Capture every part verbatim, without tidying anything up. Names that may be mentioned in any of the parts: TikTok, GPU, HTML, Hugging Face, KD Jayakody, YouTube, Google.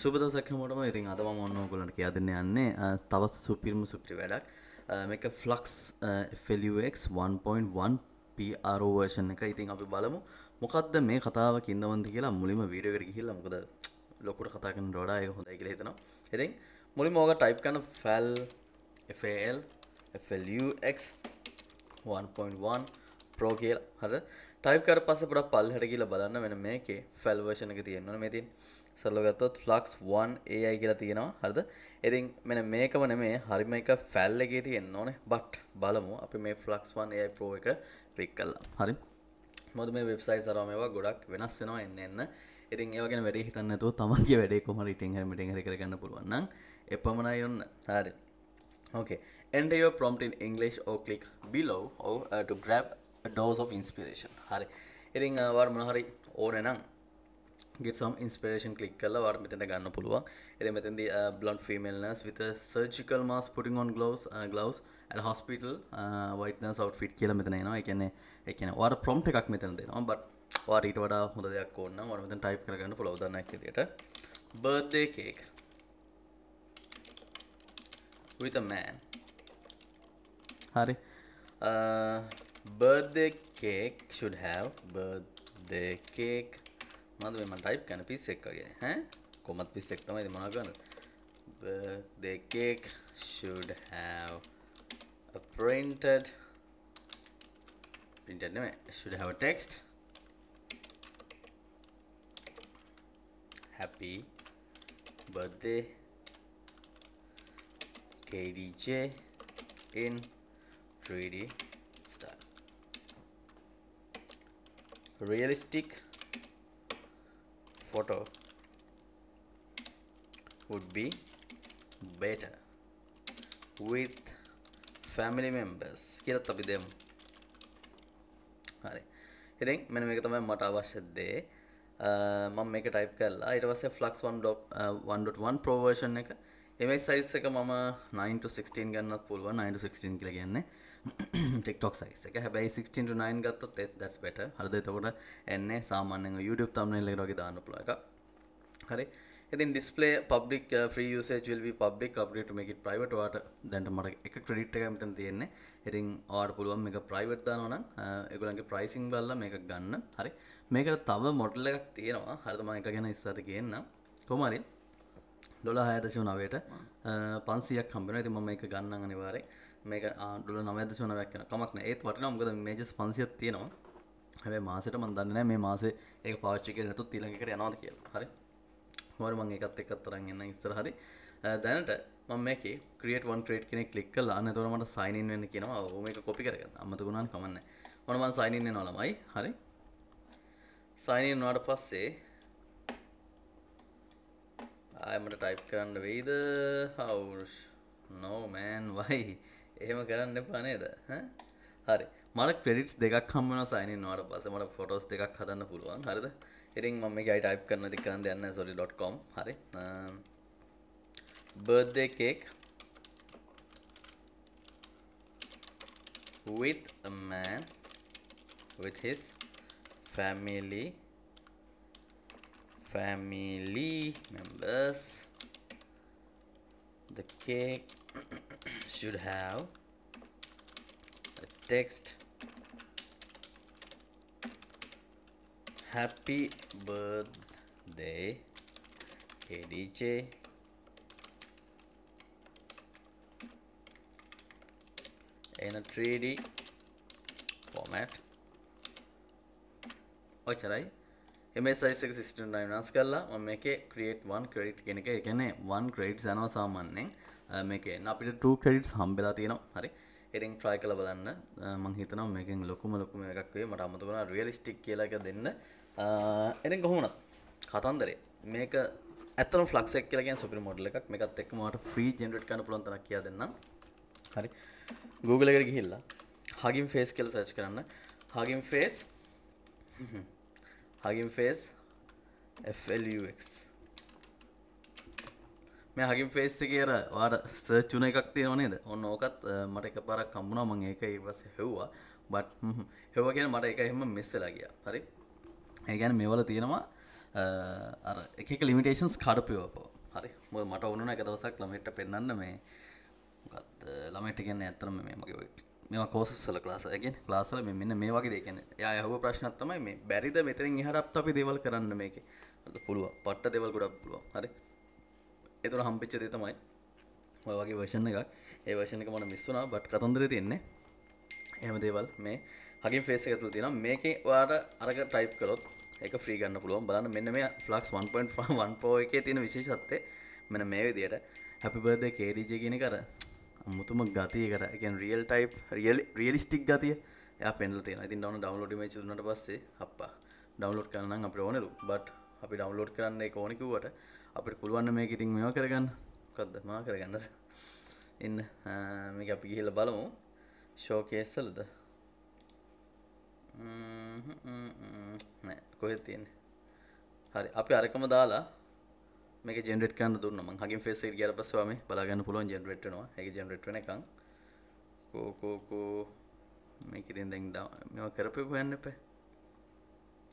සුබදවසක්ම ඉතින් අද මම ඔන්න ඕගොල්ලන්ට කියා දෙන්න යන්නේ තවත් සුපිරිම සුපිරි වැඩක් මේක Flux F L U X one point one P R O version එක. ඉතින් අපි බලමු මොකද්ද මේ කතාව කින්දවන්ද කියලා මුලින්ම වීඩියෝ එකට ගිහිල්ලා මොකද ලොකුට කතා කරනවට වඩා ඒක හොඳයි කියලා හිතනවා. ඉතින් මුලින්ම ඔයගා ටයිප් කරන fal fal flux one point one pro කියලා. හරිද? ටයිප් කරලා පස්සේ පොඩක් පල්ලෙහාට ගිහිල්ලා බලන්න වෙන මේකේ fal version එක තියෙනවනේ මේ තියෙන්නේ. සරලවගත්තොත් flux one A I කියලා තියෙනවා. හරිද? ඉතින් මෙන්න මේකම නෙමෙයි හරිම එක ෆැල් එකේ තියෙන්න ඕනේ. බට් බලමු අපි මේ flux one A I pro එක ක්ලික් කළා. හරි. මොකද මේ වෙබ්සයිට් අරව මේවා ගොඩක් වෙනස් වෙනවා එන්න එන්න. ඉතින් ඒව ගැන වැඩි හිතන්න නැතුව තමන්ගේ වැඩේ කොහොම හරි ඉතින් හැම දෙයක් හරි කරගන්න පුළුවන් නම් එපමණයි ඔන්න. හරි. Okay. Enter your prompt in English or click below or uh, to grab a dose of inspiration. හරි. ඉතින් වාර මොන හරි ඕනේ නම් get some inspiration click kala war metenda ganna puluwa eden metendi blonde female nurse with a surgical mask putting on gloves uh, gloves at a hospital uh, white nurse outfit kiyala metena enawa e kiyanne e kiyanne war prompt ekak metena denawa but war ඊට වඩා හොඳ දෙයක් ඕන නම් war මෙතන type කරගන්න පුළුවන් උදාහරණයක් විදියට birthday cake with a man hari uh, birthday cake should have birthday cake මන්ද මේ මම ටයිප් කරන පිස් එකක් වගේ ඈ කොහොමද පිස් එක තමයි මොනවා කරන්නේ the cake should have a printed printed name should have a text happy birthday K D J in three D style realistic photo would be better with family members කියලා අපි දෙමු. හරි. ඉතින් මෙන්න මේක තමයි මට අවශ්‍ය දේ. මම මේක ටයිප් කරලා ඊට පස්සේ Flux one point one Pro version එක image size එක මම nine to sixteen ගන්නත් පුළුවන්. nine to sixteen කියලා කියන්නේ TikTok size එක. හැබැයි sixteen to nine ගත්තොත් that's better. හරිද? එතකොට එන්නේ සාමාන්‍යයෙන් YouTube thumbnail එකට වගේ දාන්න පුළුවන් එකක්. හරි. ඉතින් display public uh, free usage will be public update to make it private. ඔයාට දැන් මට එක credit එකක් මෙතන තියෙන්නේ. ඉතින් ඔයාට පුළුවන් මේක private දානවා නම් ඒගොල්ලන්ගේ pricing බලලා මේක ගන්න. හරි. මේකට තව model එකක් තියෙනවා. හරිද? මම එක ගැන ඉස්සරහට කියන්නම්. කොහොම හරි ඩොලර් හය දශම නවයට පන්සියක් හම්බ වෙනවා. ඉතින් මම මේක ගන්නම් අනිවාර්යයෙන්. මේක ඩොලර් නවය දශම නවයක් කරන කමක් නැහැ. ඒත් වටිනවා මොකද මේජස් පන්සියක් තියෙනවා. හැබැයි මාසෙට මම දන්නේ නැහැ මේ මාසේ ඒක පාවිච්චි කරේ නැතුත් ඊළඟ එකට යනවාද කියලා. හරි. කොහොමද මම ඒකත් එක්කත් තරම් එන්න ඉස්සරහ හරි. දැනට මම මේකේ create one trade කෙනෙක් ක්ලික් කළා. නැතකොට මට sign in වෙන්න කියනවා. ඔව් මේක copy කරගන්න. අමතක වුණාම කමක් නැහැ. මොන මම sign in වෙනවා ළමයි. හරි. sign in වුණාට පස්සේ I'm gonna type කරන්න වෙයිද house no man why එහෙම කරන්න එපා නේද ඈ හරි මට credits දෙකක් හම්බ වෙනවා sign in වුණාට පස්සේ මට photos දෙකක් හදන්න පුළුවන් හරිද ඉතින් මම මේකයි type කරන්න දෙක කරන්න දෙන්න sorry dot com හරි birthday cake with a man with his family family members the cake should have a text happy birthday K D J in a three D format okay M S I system dynamics කරලා මම මේකේ create one credit කියන එක ඒ කියන්නේ one credits යනවා සාමාන්‍යයෙන් මේකේ අපිට two credits හම්බෙලා තියෙනවා හරි ඉතින් try කරලා බලන්න මම හිතනවා මේකෙන් ලොකුම ලොකුම එකක් වෙයි මට අමතක වුණා realistic කියලා එක දෙන්න ඉතින් කොහොම වුණත් කතන්දරේ මේක ඇත්තම flux එක කියලා කියන්නේ සුපිරි model එකක් මේකත් එක්කම ඔයාලට free generate කරන්න පුළුවන් තරක් කියලා දෙන්නම් හරි Google එකට ගිහිල්ලා Hugging Face කියලා search කරන්න Hugging Face Hugging Face F L U X මේ Hugging Face එකේ අර ඔයාලට සර්ච් වුණ එකක් තියෙනව නේද? ඔන්න ඕකත් මට එකපාරක් හම්බුණා මම ඒක ඊපස්සේ හෙව්වා. but හෙව්වා කියන්නේ මට ඒක එහෙම මිස් වෙලා ගියා. හරි. ඒ කියන්නේ මේවල තියෙනවා අර එක එක limitations කඩපුවපුවා. හරි මොකද මට ඕන එක දවසක් ළමයට පෙන්නන්න මේ මොකක්ද ළමයට කියන්නේ ඇත්තටම මේ මගේ ඔය මේවා courses වල class එක කියන්නේ class වල මේ මෙන්න මේ වගේ දේ කියන්නේ එයා අහුව ප්‍රශ්නක් තමයි මේ බැරිද මෙතනින් එහාට අපි දේවල් කරන්න මේකේ හරිද පුළුවන් පට්ට දේවල් ගොඩක් පුළුවන් හරි ඒතර හම්බෙච්ච දේ තමයි ඔය වගේ version එකක් ඒ version එක මම miss වුණා but කතන්දරේ තියෙන්නේ එහෙම දේවල් මේ Hugging Face එක තුල තියෙනවා මේකේ ඔයාලට අරක type කළොත් එක free ගන්න පුළුවන් බලන්න මෙන්න මේ Flux one point five එකේ තියෙන විශේෂත්වය මෙන්න මේ විදියට happy birthday K D J කියන එක අර අමුතුම ගතියකට ඒ කියන්නේ real type real realistic ගතිය එයා පෙන්නලා තියෙනවා. ඉතින් download download image දුන්නාට පස්සේ අප්පා download කරන්න නම් අපිට ඕනෙලු. but අපි download කරන්න ඒක ඕනි කිව්වට අපිට පුළුවන් මේක ඉතින් මේවා කරගන්න. මොකද්ද මා කරගන්නද? ඉන්න මේක අපි ගිහිල්ලා බලමු. showcase වලද? කොහෙද තියෙන්නේ හරි අපි අරකම දාලා මේක ජෙනරේට් කරන්න දුන්නා මං Hugging Face එකට ගියාට පස්සේ වාමේ බලා ගන්න පුළුවන් ජෙනරේට් වෙනවා ඒක ජෙනරේට් වෙනකන් කෝ කෝ කෝ මේක ඉතින් දැන් මේවා කරපේ හොයන්න එපා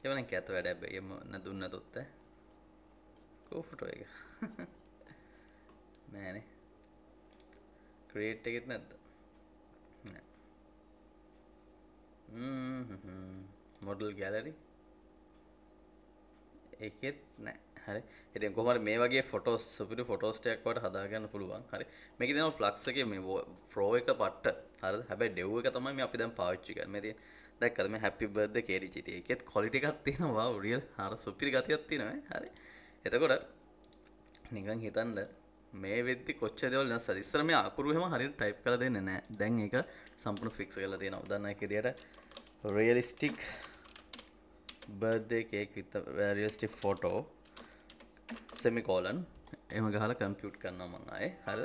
ඒවනම් කැත වැඩ හැබැයි එම නැදුන්න තොත් ඈ කෝ ෆොටෝ එක නෑ නේ ක්‍රියේට් එකෙත් නැද්ද නෑ හ්ම් model gallery ඒකෙත් නැහැ හරි ඉතින් කොහොමද මේ වගේ ෆොටෝස් සුපිරි ෆොටෝස් ටිකක් වට හදා ගන්න පුළුවන් හරි මේක දෙනවා Flux එකේ මේ Pro එක පට්ට හරිද හැබැයි Dev එක තමයි මේ අපි දැන් පාවිච්චි කරන්නේ මේ තියෙන දැක්කද මේ happy birthday K D G ඉතින් ඒකෙත් quality එකක් තියෙනවා wow real හරි සුපිරි ගතියක් තියෙනවා හරි එතකොට නිකන් හිතන්න මේ වෙද්දි කොච්චර දේවල් නැස්සද ඉස්සර මේ අකුරු එහෙම හරියට type කරලා දෙන්නේ නැහැ දැන් ඒක සම්පූර්ණ fix කරලා තියෙනවා උදාහරණයක් විදියට realistic birthday cake with a realistic photo semicolon එහෙම ගහලා compute කරනවා මම ආයේ හරිද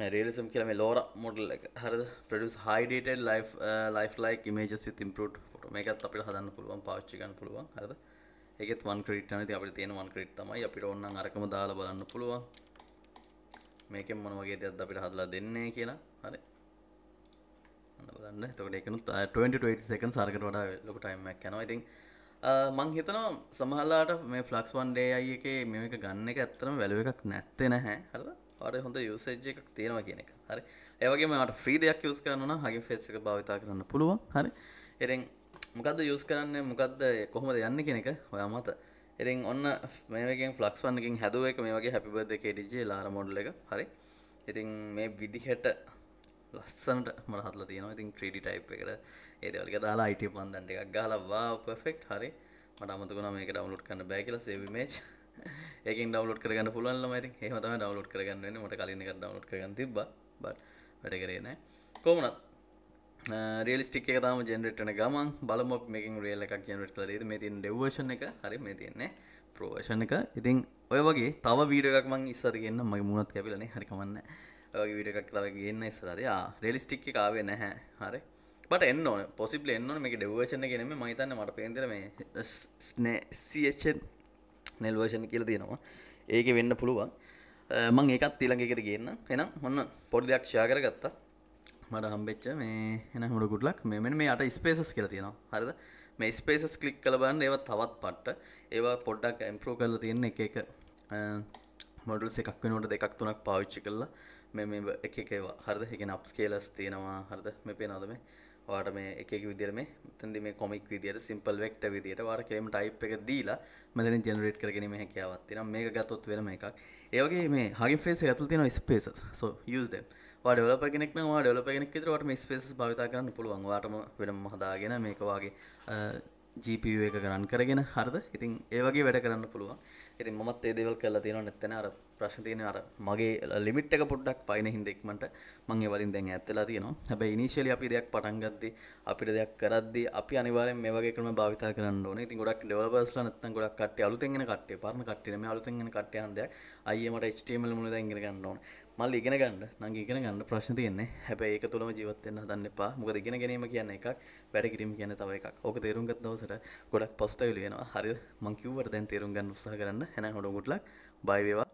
මේ realism කියලා මේ Laura model එක හරිද produce high detailed life uh, lifelike images with improved photo මේකත් අපිට හදන්න පුළුවන් පාවිච්චි කරන්න පුළුවන් හරිද ඒකෙත් one credit තමයි ඉතින් අපිට තියෙන one credit තමයි අපිට ඕන නම් අරකම දාලා බලන්න පුළුවන් මේකෙන් මොන වගේ දෙයක්ද අපිට හදලා දෙන්නේ කියලා හරි බලන්න එතකොට ඒකනුත් twenty to eighty seconds අරකට වඩා ලොකු time එකක් යනවා. ඉතින් මම හිතනවා සමහරලාට මේ Flux one point five එකේ මේක ගන්න එක ඇත්තටම වැලියු එකක් නැත්තේ නැහැ. හරිද? ඔයාලට හොඳ usage එකක් තියෙනවා කියන එක. හරි. ඒ වගේම ඔයාලට free දෙයක් use කරනවා නම් Hugging Face එක භාවිත කරන්න පුළුවන්. හරි. ඉතින් මොකද්ද use කරන්නේ? මොකද්ද කොහොමද යන්නේ කියන එක ඔයා මත. ඉතින් ඔන්න මේ වගේකින් Flux one එකකින් හැදුව එක මේ වගේ happy birthday K D J Lara model එක. හරි. ඉතින් මේ විදිහට ලස්සනට මම හදලා තියෙනවා. ඉතින් three D type එකට ඒ දේවල් එක දාලා I T පන්දන් ටිකක් ගහලා wow perfect හරි. මට අමතකුණා මේක download කරන්න බෑ කියලා save image. ඒකෙන් download කරගන්න පුළුවන් ළමයි ඉතින්. එහෙම තමයි download කරගන්න වෙන්නේ. මට කලින් එකක් download කරගන්න තිබ්බා. but වැඩ කරේ නැහැ. කොහොමවත් realistic එක තාම generate වෙන ගමන් බලමු අපි මේකෙන් real එකක් generate කරලා දෙයිද. මේ තියෙන dev version එක. හරි මේ තියෙන්නේ pro version එක. ඉතින් ඔය වගේ තව video එකක් මම ඉස්සරහ ගෙන්නම්. මගේ මූණත් කැපිලා නේ. හරි කමක් නැහැ. ඔයගේ වීඩියෝ එකක් තව ගේන්න ඉස්සරහද ආ රියලිස්ටික් එක ආවේ නැහැ හරි බට එන්න ඕනේ පොසිබල් එන්න ඕනේ මේකේ ඩෙව් version එකේ නෙමෙයි මම හිතන්නේ මට පේන දේ මේ C H N නෙල් version කියලා තියෙනවා ඒකේ වෙන්න පුළුවන් මම ඒකත් ඊළඟ එකේදී ගේන්න එහෙනම් මොන පොඩි දෙයක් ෂෙයා කරගත්තා මට හම්බෙච්ච මේ එහෙනම් හොඳ good luck මේ මෙන්න මේ යට spaces කියලා තියෙනවා හරිද මේ spaces click කරලා බලන්න ඒවා තවත් පට්ට ඒවා පොඩ්ඩක් improve කරලා තියෙන එක එක models එකක් වෙනකොට දෙකක් තුනක් පාවිච්චි කරලා මේ මේ එක එක ඒවා හරිද ඒ කියන්නේ upscalers තියෙනවා හරිද මේ පේනවද මේ ඔයාලට මේ එක එක විදියට මේ මෙතනදී මේ comic විදියට simple vector විදියට ඔයාලට කේම type එක දීලා මෙතනින් generate කරගෙන මේ හැකියාවක් තියෙනවා මේක ගත්තොත් වෙනම එකක් ඒ වගේ මේ Hugging Face එක ඇතුළේ තියෙනවා spaces so use them ඔයා developer කෙනෙක් නම් ඔයා developer කෙනෙක් විතර ඔයාලට මේ spaces භාවිත කරන්න පුළුවන් ඔයාලටම වෙනම හදාගෙන මේක ඔයාගේ G P U එක ගණන් කරගෙන හරිද ඉතින් ඒ වගේ වැඩ කරන්න පුළුවන් ඉතින් මමත් ඒ දේවල් කරලා තියෙනවා නැත්නම් අර ප්‍රශ්න තියෙනවා අර මගේ ලිමිට් එක පොඩ්ඩක් පයින් හින්දා ඉක්මනට මම ඒ වලින් දැන් ඈත් වෙලා තියෙනවා. හැබැයි ඉනිෂියලි අපි දෙයක් පටන් ගද්දී අපිට දෙයක් කරද්දී අපි අනිවාර්යෙන් මේ වගේ ක්‍රම භාවිතා කරන්න ඕනේ. ඉතින් ගොඩක් ඩෙවලොපර්ස්ලා නැත්තම් ගොඩක් කට්ටිය අලුතෙන් එන කට්ටිය පරණ කට්ටිය නෙමෙයි අලුතෙන් එන කට්ටිය හන්දයක් අයියේ මට H T M L මුල දැන් ඉගෙන ගන්න ඕනේ. මල්ලි ඉගෙන ගන්න නංගි ඉගෙන ගන්න ප්‍රශ්න තියෙන්නේ. හැබැයි ඒක තුලම ජීවත් වෙන්න හදන්න එපා. මොකද ඉගෙන ගැනීම කියන්නේ එකක්, වැඩ කිරීම කියන්නේ තව එකක්. ඕක තේරුම් ගත්ත දවසට ගොඩක් පොස්තවිලි වෙනවා. හරිද? මං කිව්වට දැන් තේරුම් ගන්න උත්සාහ කරන්න. එහෙනම් හොඳ good luck. bye වේවා.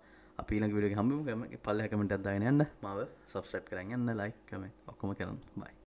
අපි ඊළඟ වීඩියෝ එක හම්බෙමු. පල්ලෙහා කමෙන්ට් එකක් දාගෙන යන්න. මාව subscribe කරන් යන්න, like, comment ඔක්කොම කරන්න. bye